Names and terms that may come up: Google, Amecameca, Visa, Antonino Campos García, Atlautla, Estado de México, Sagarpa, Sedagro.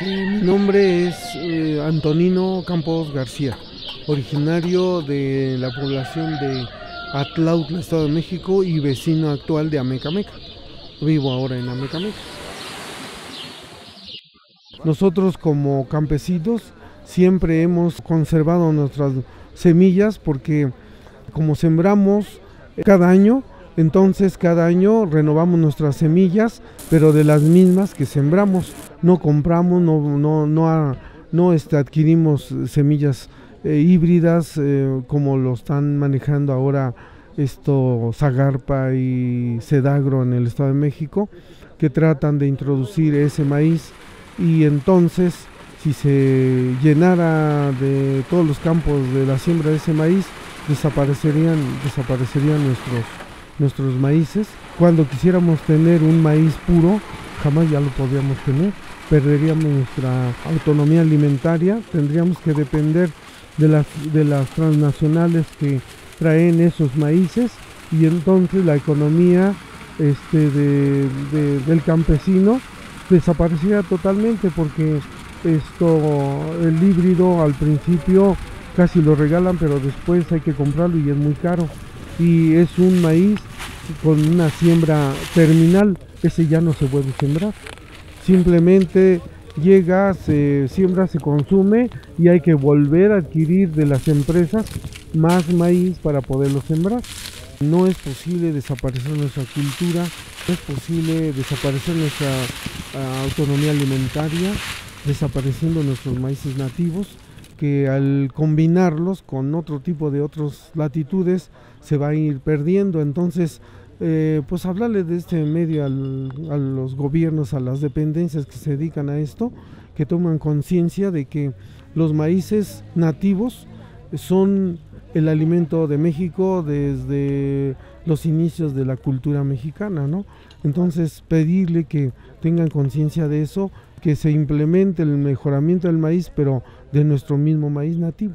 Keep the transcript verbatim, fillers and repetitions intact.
Sí, mi nombre es eh, Antonino Campos García, originario de la población de Atlautla, Estado de México, y vecino actual de Amecameca. Vivo ahora en Amecameca. Nosotros como campesinos siempre hemos conservado nuestras semillas porque como sembramos cada año, entonces cada año renovamos nuestras semillas, pero de las mismas que sembramos. No compramos, no, no, no, a, no este, adquirimos semillas eh, híbridas eh, como lo están manejando ahora esto Sagarpa y Sedagro en el Estado de México, que tratan de introducir ese maíz. Y entonces, si se llenara de todos los campos de la siembra de ese maíz, desaparecerían, desaparecerían nuestros, nuestros maíces. Cuando quisiéramos tener un maíz puro, jamás ya lo podríamos tener. Perderíamos nuestra autonomía alimentaria, tendríamos que depender de las, de las transnacionales que traen esos maíces, y entonces la economía este, de, de, del campesino desaparecía totalmente, porque esto, el híbrido al principio casi lo regalan, pero después hay que comprarlo y es muy caro, y es un maíz con una siembra terminal. Ese ya no se puede sembrar, simplemente llega, se siembra, se consume y hay que volver a adquirir de las empresas más maíz para poderlo sembrar. No es posible desaparecer nuestra cultura, no es posible desaparecer nuestra uh, autonomía alimentaria, desapareciendo nuestros maíces nativos, que al combinarlos con otro tipo de otras latitudes se va a ir perdiendo. Entonces, eh, pues hablarle de este medio al, a los gobiernos, a las dependencias que se dedican a esto, que toman conciencia de que los maíces nativos son el alimento de México desde los inicios de la cultura mexicana, ¿no? Entonces pedirle que tengan conciencia de eso, que se implemente el mejoramiento del maíz, pero de nuestro mismo maíz nativo.